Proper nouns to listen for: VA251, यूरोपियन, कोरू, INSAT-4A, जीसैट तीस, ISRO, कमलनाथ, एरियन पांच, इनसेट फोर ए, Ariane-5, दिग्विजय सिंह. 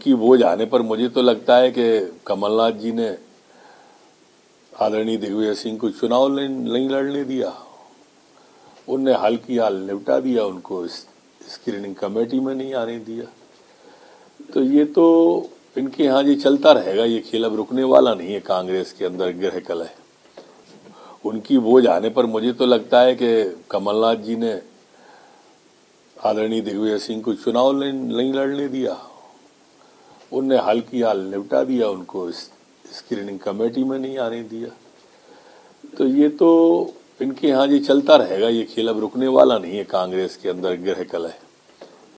उनकी बोझ आने पर मुझे तो लगता है कि कमलनाथ जी ने आदरणीय दिग्विजय सिंह को चुनाव नहीं लड़ने दिया, उनने हल्की हाल निपटा दिया, उनको स्क्रीनिंग कमेटी में नहीं आने दिया। तो ये तो इनके यहाँ ये चलता रहेगा, ये खेल अब रुकने वाला नहीं है। कांग्रेस के अंदर ग्रह कलह है, उनकी बोझ आने पर मुझे तो लगता है कि कमलनाथ जी ने आदरणीय दिग्विजय सिंह को चुनाव नहीं लड़ने दिया, उनने हल्की हाल निपटा दिया, उनको स्क्रीनिंग कमेटी में नहीं आने दिया। तो ये तो इनके यहाँ ये चलता रहेगा, ये खेल अब रुकने वाला नहीं है। कांग्रेस के अंदर ग्रह कलह है।